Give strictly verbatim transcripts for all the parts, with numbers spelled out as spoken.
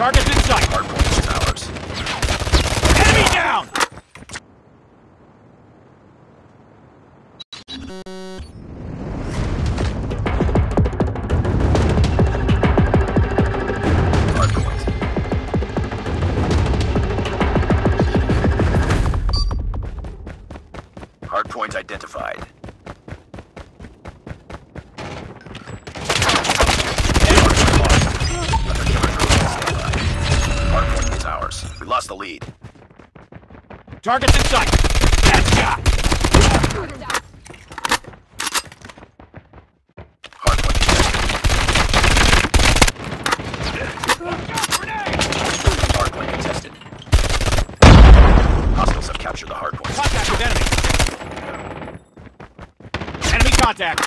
Target's in sight. Hardpoint towers. Enemy down! Hardpoint. Hardpoint identified. Lost the lead. Target's in sight. Headshot. Hardpoint contested. Hostiles have captured the hardpoint. Contact with enemy. Enemy contact.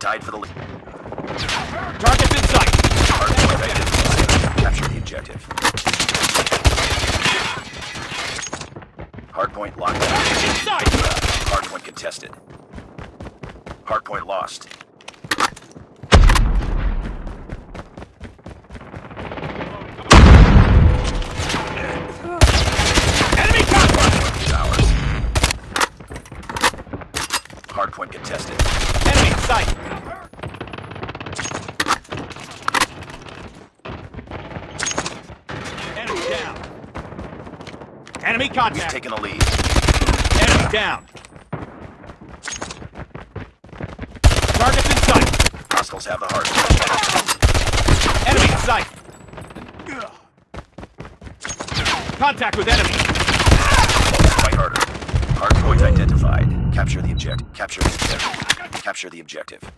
Tied for the lead. Target's in sight. Hardpoint identified. Capture the objective. Hardpoint locked. Target's in sight. Hardpoint contested. Hardpoint lost. Enemy contact. Towers. Hardpoint contested. Enemy in sight. Enemy contact. We've taken the lead. Enemy down. Target's in sight. Hostiles have the hardpoint. Enemy in sight. Contact with enemy. Fight harder. Hardpoint identified. Capture the objective. Capture the objective. Capture the objective.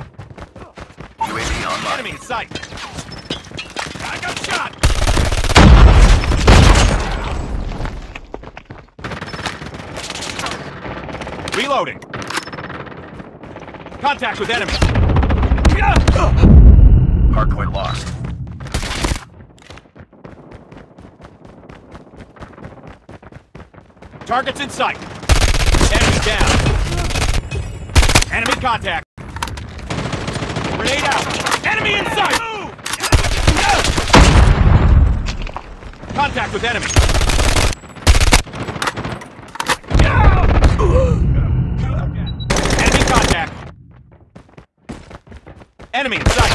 U A V online. Enemy in sight. I got shot. Reloading. Contact with enemy. Hardpoint lost. Target's in sight. Enemy down. Enemy contact. Grenade out. Enemy in sight. Contact with enemy. Enemy in sight.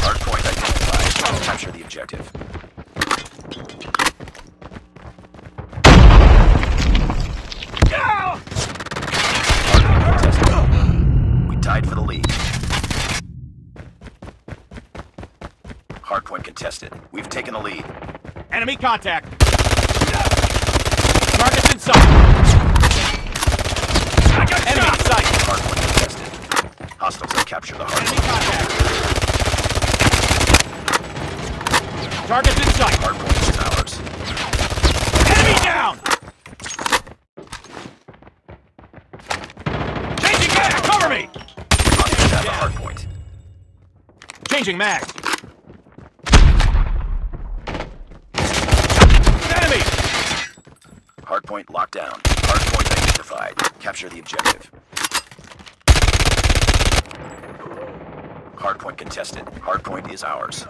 Hardpoint identified. Capture the objective. Hardpoint contested. We tied for the lead. Hardpoint contested. We've taken the lead. Enemy contact. Target's in sight. Enemy in sight. Hardpoint contested. Hostiles have captured the hardpoint. Target's in sight. Hardpoint is ours. Enemy down! Changing mag! Cover me! Hostiles have the hardpoint. Changing mag! Enemy! Hardpoint locked down. Hardpoint identified. Capture the objective. Hardpoint contested. Hardpoint is ours.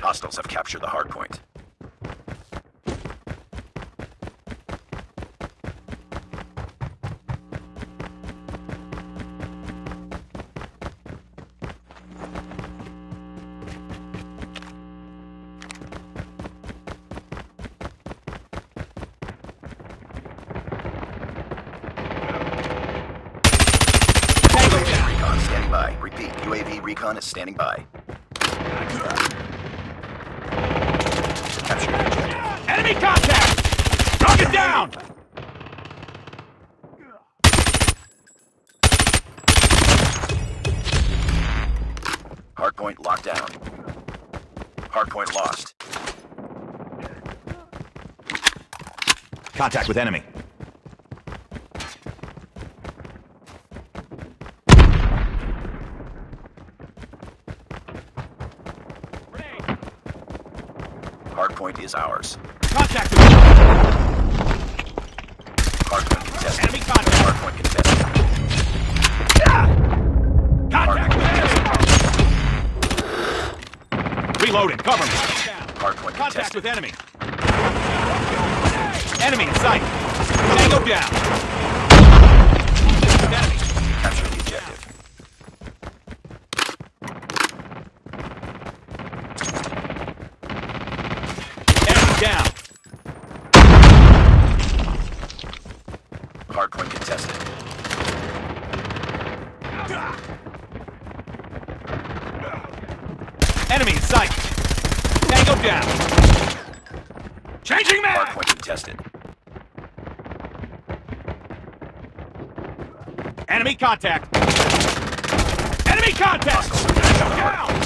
Hostiles have captured the hardpoint. By. Repeat, U A V recon is standing by. Capture objective. Enemy contact! Knock it down! Hardpoint locked down. Hardpoint lost. Contact with enemy. Hardpoint is ours. Contact! Hardpoint contested. Enemy contact. Mark one contested. Ah! Contact with enemy. Reloaded. Cover me. Mark one contested. Contact with enemy. Enemy in sight. Tango down. Enemy. Capture the objective. Enemy down. Hardpoint contested. Enemy in sight. Tango down. Changing man. Hardpoint contested. Enemy contact! Enemy contact! Down!